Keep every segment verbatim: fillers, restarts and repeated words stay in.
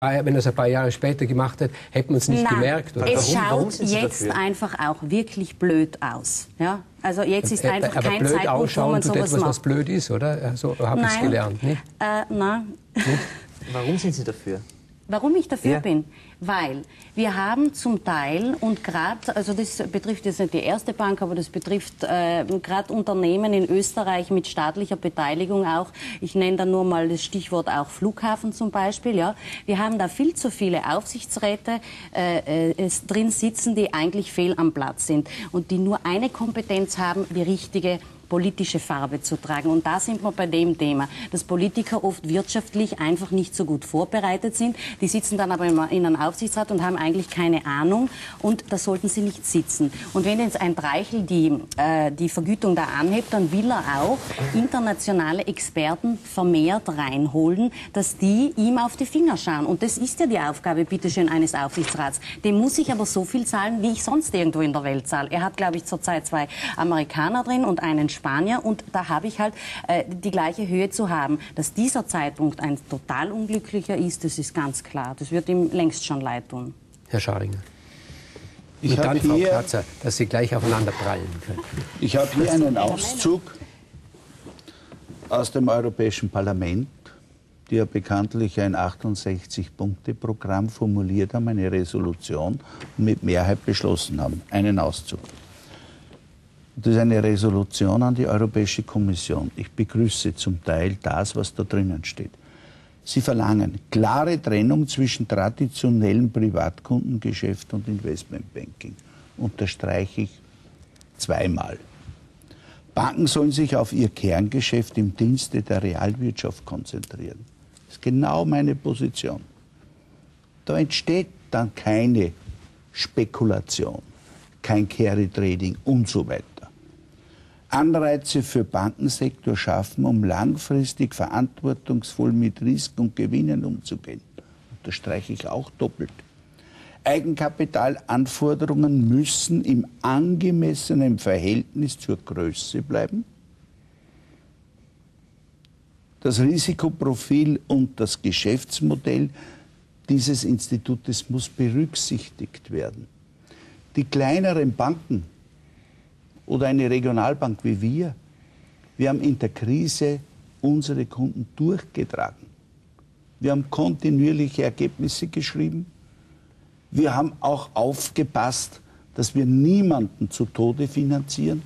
wenn er es ein paar Jahre später gemacht hätte, hätten wir es nicht Nein, gemerkt. Oder? Es warum, schaut warum jetzt einfach auch wirklich blöd aus. Ja? Also jetzt ist einfach aber kein blöd Zeitpunkt, wo man sowas etwas, macht. Was blöd ist, oder? So habe ich es gelernt. Ne? Äh, nein. Warum sind Sie dafür? Warum ich dafür ja. bin? Weil wir haben zum Teil und gerade, also das betrifft jetzt nicht die Erste Bank, aber das betrifft äh, gerade Unternehmen in Österreich mit staatlicher Beteiligung auch. Ich nenne da nur mal das Stichwort auch Flughafen zum Beispiel. Ja, wir haben da viel zu viele Aufsichtsräte äh, äh, drin sitzen, die eigentlich fehl am Platz sind und die nur eine Kompetenz haben, die richtige politische Farbe zu tragen. Und da sind wir bei dem Thema, dass Politiker oft wirtschaftlich einfach nicht so gut vorbereitet sind. Die sitzen dann aber in einem Aufsichtsrat und haben eigentlich keine Ahnung und da sollten sie nicht sitzen. Und wenn jetzt ein Treichl die, äh, die Vergütung da anhebt, dann will er auch internationale Experten vermehrt reinholen, dass die ihm auf die Finger schauen. Und das ist ja die Aufgabe, bitteschön, eines Aufsichtsrats. Dem muss ich aber so viel zahlen, wie ich sonst irgendwo in der Welt zahle. Er hat, glaube ich, zurzeit zwei Amerikaner drin und einen Spanier und da habe ich halt äh, die gleiche Höhe zu haben. Dass dieser Zeitpunkt ein total unglücklicher ist, das ist ganz klar. Das wird ihm längst schon leid tun. Herr Scharinger. Ich und dann, Frau Kratzer, dass Sie gleich aufeinander prallen können. Ich habe hier einen Auszug aus dem Europäischen Parlament, die ja bekanntlich ein achtundsechzig-Punkte-Programm formuliert haben, eine Resolution und mit Mehrheit beschlossen haben. Einen Auszug. Das ist eine Resolution an die Europäische Kommission. Ich begrüße zum Teil das, was da drinnen steht. Sie verlangen klare Trennung zwischen traditionellem Privatkundengeschäft und Investmentbanking. Unterstreiche ich zweimal. Banken sollen sich auf ihr Kerngeschäft im Dienste der Realwirtschaft konzentrieren. Das ist genau meine Position. Da entsteht dann keine Spekulation, kein Carry-Trading und so weiter. Anreize für Bankensektor schaffen, um langfristig verantwortungsvoll mit Risiken und Gewinnen umzugehen. Unterstreiche ich auch doppelt. Eigenkapitalanforderungen müssen im angemessenen Verhältnis zur Größe bleiben. Das Risikoprofil und das Geschäftsmodell dieses Institutes muss berücksichtigt werden. Die kleineren Banken oder eine Regionalbank wie wir, wir haben in der Krise unsere Kunden durchgetragen. Wir haben kontinuierliche Ergebnisse geschrieben. Wir haben auch aufgepasst, dass wir niemanden zu Tode finanzieren.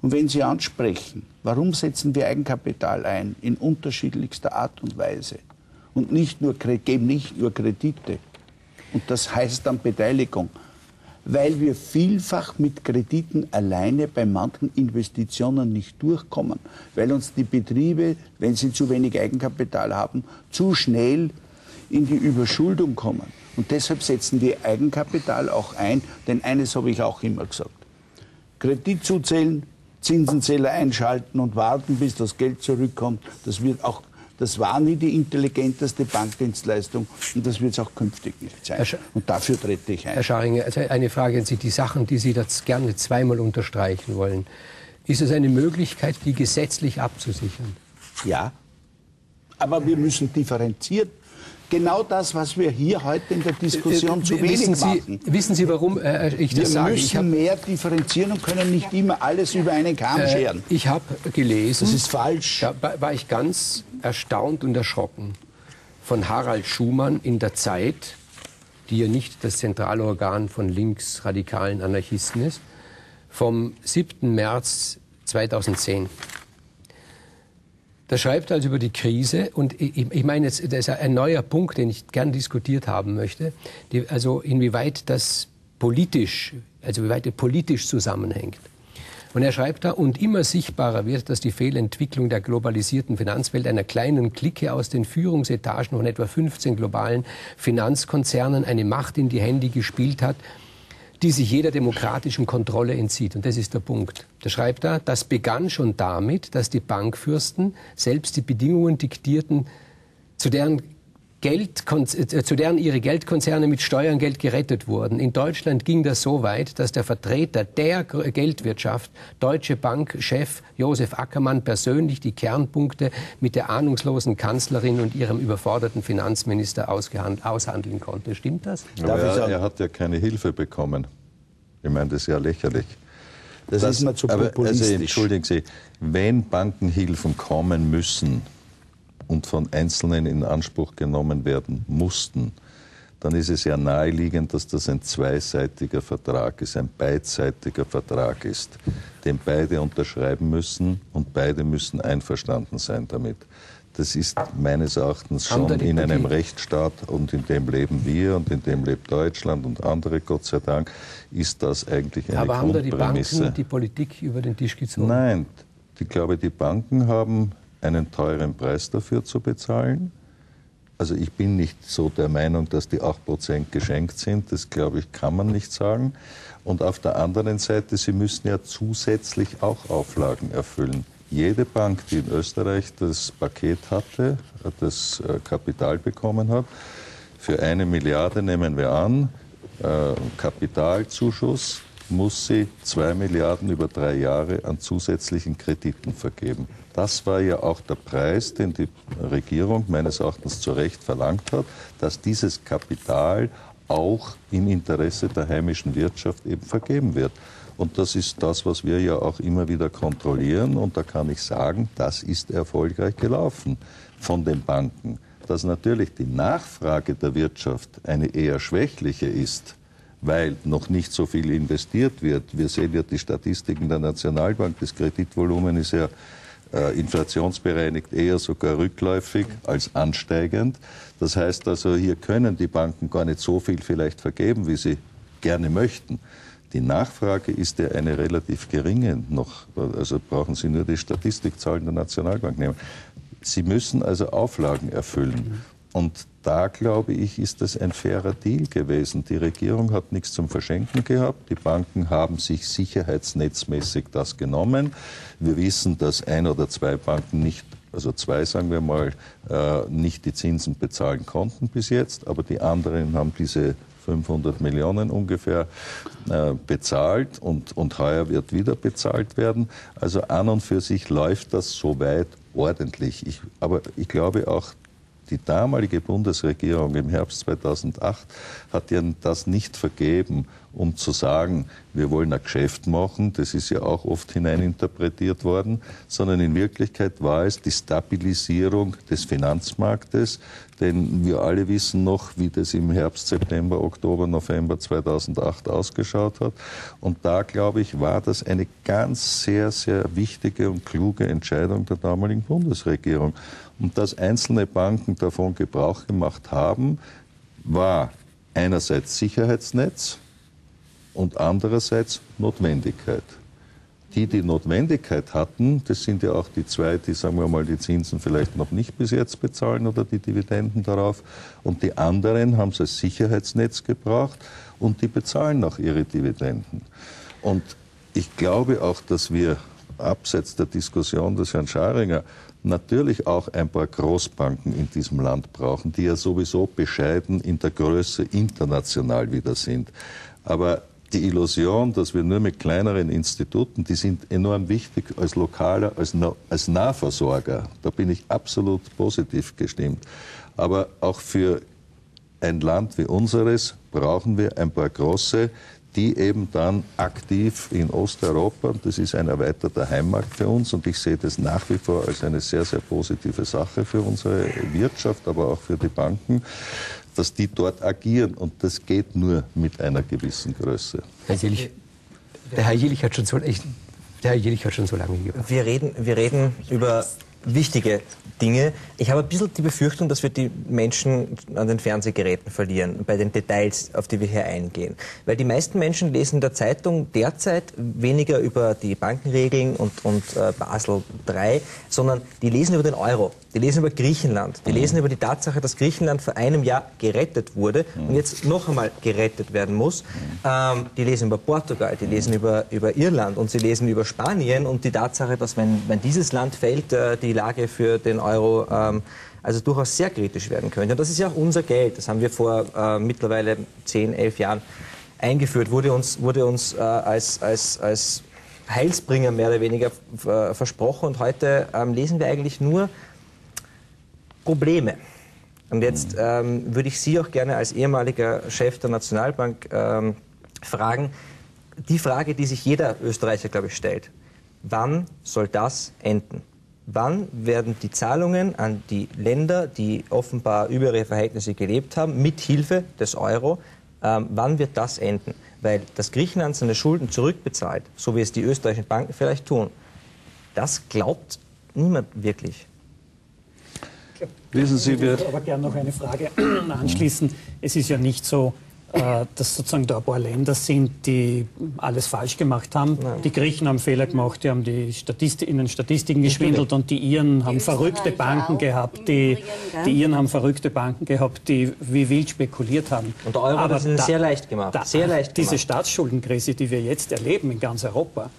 Und wenn Sie ansprechen, warum setzen wir Eigenkapital ein in unterschiedlichster Art und Weise und nicht nur, geben nicht nur Kredite, und das heißt dann Beteiligung, weil wir vielfach mit Krediten alleine bei manchen Investitionen nicht durchkommen, weil uns die Betriebe, wenn sie zu wenig Eigenkapital haben, zu schnell in die Überschuldung kommen. Und deshalb setzen wir Eigenkapital auch ein, denn eines habe ich auch immer gesagt. Kredit zuzählen, Zinsenzähler einschalten und warten, bis das Geld zurückkommt, das wird auch Das war nie die intelligenteste Bankdienstleistung und das wird es auch künftig nicht sein. Und dafür trete ich ein. Herr Scharinger, also eine Frage an Sie. Die Sachen, die Sie das gerne zweimal unterstreichen wollen, ist es eine Möglichkeit, die gesetzlich abzusichern? Ja, aber wir müssen differenziert. Genau das, was wir hier heute in der Diskussion äh, zu wenig machen. Sie, wissen Sie, warum äh, ich das wir sage? Wir müssen ich hab, mehr differenzieren und können nicht immer alles über einen Kamm äh, scheren. Ich habe gelesen, das ist falsch. Da war ich ganz erstaunt und erschrocken von Harald Schumann in der Zeit, die ja nicht das Zentralorgan von linksradikalen Anarchisten ist, vom siebten März zweitausendzehn. Da schreibt er also über die Krise, und ich, ich meine, jetzt, das ist ein neuer Punkt, den ich gern diskutiert haben möchte, die, also inwieweit das politisch, also inwieweit das politisch zusammenhängt. Und er schreibt da, und immer sichtbarer wird, dass die Fehlentwicklung der globalisierten Finanzwelt einer kleinen Clique aus den Führungsetagen von etwa fünfzehn globalen Finanzkonzernen eine Macht in die Hände gespielt hat, die sich jeder demokratischen Kontrolle entzieht. Und das ist der Punkt. Da schreibt er, das begann schon damit, dass die Bankfürsten selbst die Bedingungen diktierten, zu deren Geld, zu deren ihre Geldkonzerne mit Steuergeld gerettet wurden. In Deutschland ging das so weit, dass der Vertreter der Geldwirtschaft, Deutsche Bank-Chef Josef Ackermann, persönlich die Kernpunkte mit der ahnungslosen Kanzlerin und ihrem überforderten Finanzminister aushandeln konnte. Stimmt das? Aber er, er hat ja keine Hilfe bekommen. Ich meine, das ist ja lächerlich. Das, das ist mir zu populistisch. Aber, also, entschuldigen Sie, wenn Bankenhilfen kommen müssen und von Einzelnen in Anspruch genommen werden mussten, dann ist es ja naheliegend, dass das ein zweiseitiger Vertrag ist, ein beidseitiger Vertrag ist, den beide unterschreiben müssen und beide müssen einverstanden sein damit. Das ist meines Erachtens schon in einem Rechtsstaat, und in dem leben wir und in dem lebt Deutschland und andere, Gott sei Dank, ist das eigentlich eine Grundprämisse. Aber haben da die Banken die Politik über den Tisch gezogen? Nein, ich glaube, die Banken haben einen teuren Preis dafür zu bezahlen. Also ich bin nicht so der Meinung, dass die acht Prozent geschenkt sind. Das, glaube ich, kann man nicht sagen. Und auf der anderen Seite, sie müssen ja zusätzlich auch Auflagen erfüllen. Jede Bank, die in Österreich das Paket hatte, das Kapital bekommen hat, für eine Milliarde, nehmen wir an, Kapitalzuschuss, muss sie zwei Milliarden über drei Jahre an zusätzlichen Krediten vergeben. Das war ja auch der Preis, den die Regierung meines Erachtens zu Recht verlangt hat, dass dieses Kapital auch im Interesse der heimischen Wirtschaft eben vergeben wird. Und das ist das, was wir ja auch immer wieder kontrollieren. Und da kann ich sagen, das ist erfolgreich gelaufen von den Banken. Dass natürlich die Nachfrage der Wirtschaft eine eher schwächliche ist, weil noch nicht so viel investiert wird. Wir sehen ja die Statistiken der Nationalbank, das Kreditvolumen ist ja äh, inflationsbereinigt eher sogar rückläufig als ansteigend. Das heißt also, hier können die Banken gar nicht so viel vielleicht vergeben, wie sie gerne möchten. Die Nachfrage ist ja eine relativ geringe noch, also brauchen Sie nur die Statistikzahlen der Nationalbank nehmen. Sie müssen also Auflagen erfüllen. Und da, glaube ich, ist das ein fairer Deal gewesen. Die Regierung hat nichts zum Verschenken gehabt. Die Banken haben sich sicherheitsnetzmäßig das genommen. Wir wissen, dass ein oder zwei Banken nicht, also zwei sagen wir mal, nicht die Zinsen bezahlen konnten bis jetzt. Aber die anderen haben diese fünfhundert Millionen ungefähr äh, bezahlt und, und heuer wird wieder bezahlt werden. Also an und für sich läuft das soweit ordentlich. Ich, aber ich glaube auch, die damalige Bundesregierung im Herbst zweitausendacht hat ja das nicht vergeben, um zu sagen, wir wollen ein Geschäft machen. Das ist ja auch oft hineininterpretiert worden. Sondern in Wirklichkeit war es die Stabilisierung des Finanzmarktes. Denn wir alle wissen noch, wie das im Herbst, September, Oktober, November zweitausendacht ausgeschaut hat. Und da, glaube ich, war das eine ganz sehr, sehr wichtige und kluge Entscheidung der damaligen Bundesregierung. Und dass einzelne Banken davon Gebrauch gemacht haben, war einerseits Sicherheitsnetz und andererseits Notwendigkeit. Die, die Notwendigkeit hatten, das sind ja auch die zwei, die, sagen wir mal, die Zinsen vielleicht noch nicht bis jetzt bezahlen oder die Dividenden darauf. Und die anderen haben es als Sicherheitsnetz gebraucht und die bezahlen auch ihre Dividenden. Und ich glaube auch, dass wir abseits der Diskussion des Herrn Scharinger natürlich auch ein paar Großbanken in diesem Land brauchen, die ja sowieso bescheiden in der Größe international wieder sind. Aber die Illusion, dass wir nur mit kleineren Instituten, die sind enorm wichtig als lokaler, als, als Nahversorger. Da bin ich absolut positiv gestimmt. Aber auch für ein Land wie unseres brauchen wir ein paar große, die eben dann aktiv in Osteuropa, und das ist ein erweiterter Heimmarkt für uns, und ich sehe das nach wie vor als eine sehr, sehr positive Sache für unsere Wirtschaft, aber auch für die Banken, dass die dort agieren. Und das geht nur mit einer gewissen Größe. Herr Jilch, der Herr Jilch hat schon so, ich, der Herr Jilch hat schon so lange gebraucht. Wir reden, wir reden über wichtige Dinge. Ich habe ein bisschen die Befürchtung, dass wir die Menschen an den Fernsehgeräten verlieren, bei den Details, auf die wir hier eingehen. Weil die meisten Menschen lesen in der Zeitung derzeit weniger über die Bankenregeln und, und äh, Basel drei, sondern die lesen über den Euro, die lesen über Griechenland, die lesen über die Tatsache, dass Griechenland vor einem Jahr gerettet wurde und jetzt noch einmal gerettet werden muss. Ähm, die lesen über Portugal, die lesen über, über Irland und sie lesen über Spanien und die Tatsache, dass wenn, wenn dieses Land fällt, äh, die Lage für den Euro ähm, also durchaus sehr kritisch werden könnte. Und das ist ja auch unser Geld. Das haben wir vor äh, mittlerweile zehn, elf Jahren eingeführt, wurde uns, wurde uns äh, als, als, als Heilsbringer mehr oder weniger äh, versprochen. Und heute ähm, lesen wir eigentlich nur Probleme. Und jetzt ähm, würde ich Sie auch gerne als ehemaliger Chef der Nationalbank ähm, fragen, die Frage, die sich jeder Österreicher, glaube ich, stellt. Wann soll das enden? Wann werden die Zahlungen an die Länder, die offenbar über ihre Verhältnisse gelebt haben, mit Hilfe des Euro, ähm, wann wird das enden? Weil das Griechenland seine Schulden zurückbezahlt, so wie es die österreichischen Banken vielleicht tun, das glaubt niemand wirklich. Wissen Sie, ich würde aber gerne noch eine Frage anschließen. Es ist ja nicht so, dass sozusagen da ein paar Länder sind, die alles falsch gemacht haben. Nein. Die Griechen haben Fehler gemacht, die haben die Statist in den Statistiken geschwindelt und die Iren haben verrückte Banken gehabt, die, die Iren haben verrückte Banken gehabt, die wie wild spekuliert haben. Und der Euro hat es sehr leicht gemacht. Da, sehr leicht diese gemacht. Staatsschuldenkrise, die wir jetzt erleben in ganz Europa,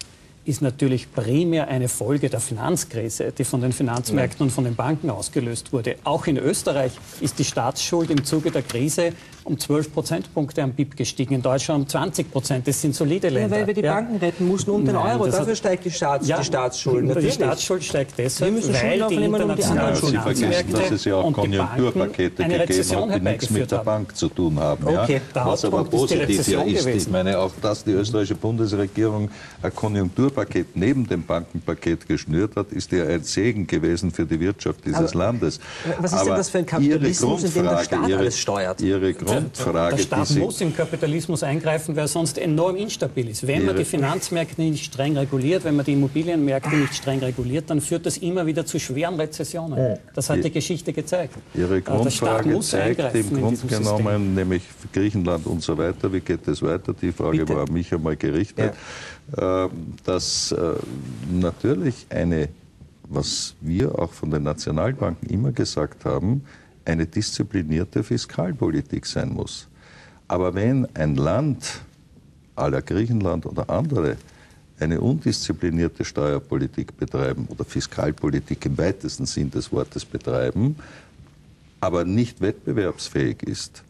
ist natürlich primär eine Folge der Finanzkrise, die von den Finanzmärkten und von den Banken ausgelöst wurde. Auch in Österreich ist die Staatsschuld im Zuge der Krise um zwölf Prozentpunkte am B I P gestiegen, in Deutschland um zwanzig Prozent. Das sind solide Länder. Ja, weil wir die ja. Banken retten mussten um den Euro. Nein, dafür hat, steigt die, Staats, ja, die Staatsschuld. Die natürlich. Staatsschuld steigt deshalb, weil die internationalen Finanzmärkte und, ja, ja und Konjunkturpakete eine Rezession gegeben, die nichts mit der Bank zu tun haben. Okay. Ja? Was aber positiv ist, ja ist ich meine, auch dass die österreichische Bundesregierung ein Konjunkturpaket Paket neben dem Bankenpaket geschnürt hat, ist ja ein Segen gewesen für die Wirtschaft dieses aber, Landes. Was ist aber denn das für ein Kapitalismus, in dem der Staat ihre, alles steuert? Ihre Grundfrage, der Staat die muss im Kapitalismus eingreifen, weil er sonst enorm instabil ist. Wenn man die Finanzmärkte nicht streng reguliert, wenn man die Immobilienmärkte nicht streng reguliert, dann führt das immer wieder zu schweren Rezessionen. Das hat die Geschichte gezeigt. Ihre Grundfrage zeigt im Grunde genommen, nämlich Griechenland und so weiter, wie geht es weiter? Die Frage Bitte? war an mich einmal gerichtet. Ja. Dass dass äh, natürlich eine, was wir auch von den Nationalbanken immer gesagt haben, eine disziplinierte Fiskalpolitik sein muss. Aber wenn ein Land, à la Griechenland oder andere, eine undisziplinierte Steuerpolitik betreiben oder Fiskalpolitik im weitesten Sinn des Wortes betreiben, aber nicht wettbewerbsfähig ist,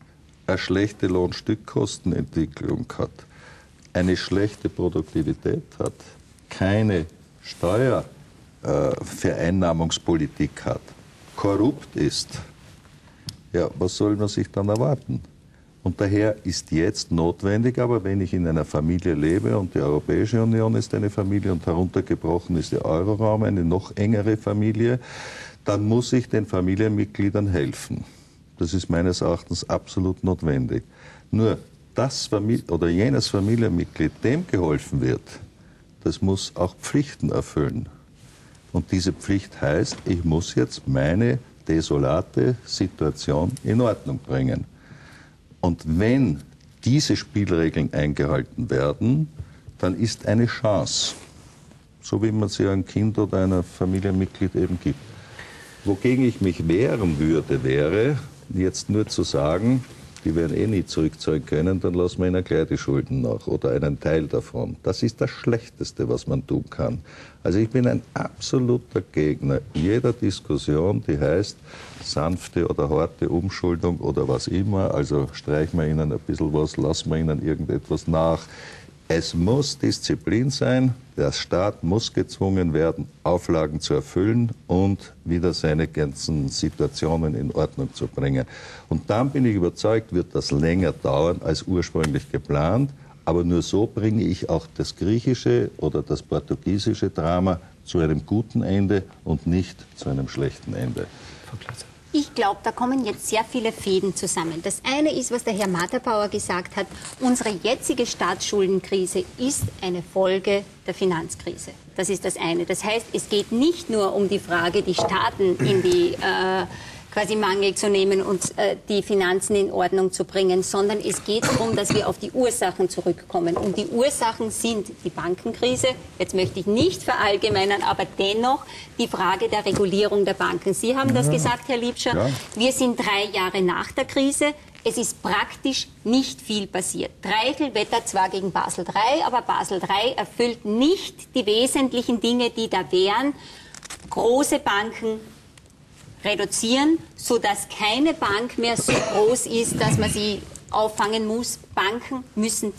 eine schlechte Lohnstückkostenentwicklung hat, eine schlechte Produktivität hat, keine Steuervereinnahmungspolitik äh, hat, korrupt ist, ja, was soll man sich dann erwarten? Und daher ist jetzt notwendig, aber wenn ich in einer Familie lebe und die Europäische Union ist eine Familie und heruntergebrochen ist der Euroraum eine noch engere Familie, dann muss ich den Familienmitgliedern helfen. Das ist meines Erachtens absolut notwendig. Nur das Famili- oder jenes Familienmitglied, dem geholfen wird, das muss auch Pflichten erfüllen. Und diese Pflicht heißt, ich muss jetzt meine desolate Situation in Ordnung bringen. Und wenn diese Spielregeln eingehalten werden, dann ist eine Chance, so wie man sie einem Kind oder einem Familienmitglied eben gibt. Wogegen ich mich wehren würde, wäre jetzt nur zu sagen, die werden eh nie zurückzahlen können, dann lassen wir ihnen gleich die Schulden nach oder einen Teil davon. Das ist das Schlechteste, was man tun kann. Also ich bin ein absoluter Gegner jeder Diskussion, die heißt sanfte oder harte Umschuldung oder was immer. Also streichen wir ihnen ein bisschen was, lassen wir ihnen irgendetwas nach. Es muss Disziplin sein, der Staat muss gezwungen werden, Auflagen zu erfüllen und wieder seine ganzen Situationen in Ordnung zu bringen. Und dann bin ich überzeugt, wird das länger dauern als ursprünglich geplant, aber nur so bringe ich auch das griechische oder das portugiesische Drama zu einem guten Ende und nicht zu einem schlechten Ende. Frau Klatzer. Ich glaube, da kommen jetzt sehr viele Fäden zusammen. Das eine ist, was der Herr Marterbauer gesagt hat, unsere jetzige Staatsschuldenkrise ist eine Folge der Finanzkrise. Das ist das eine. Das heißt, es geht nicht nur um die Frage, die Staaten in die äh, quasi Mangel zu nehmen und äh, die Finanzen in Ordnung zu bringen, sondern es geht darum, dass wir auf die Ursachen zurückkommen. Und die Ursachen sind die Bankenkrise. Jetzt möchte ich nicht verallgemeinern, aber dennoch die Frage der Regulierung der Banken. Sie haben das gesagt, Herr Liebscher. Ja. Wir sind drei Jahre nach der Krise. Es ist praktisch nicht viel passiert. Treichl wettert zwar gegen Basel drei, aber Basel drei erfüllt nicht die wesentlichen Dinge, die da wären. Große Banken reduzieren, sodass keine Bank mehr so groß ist, dass man sie auffangen muss. Banken müssen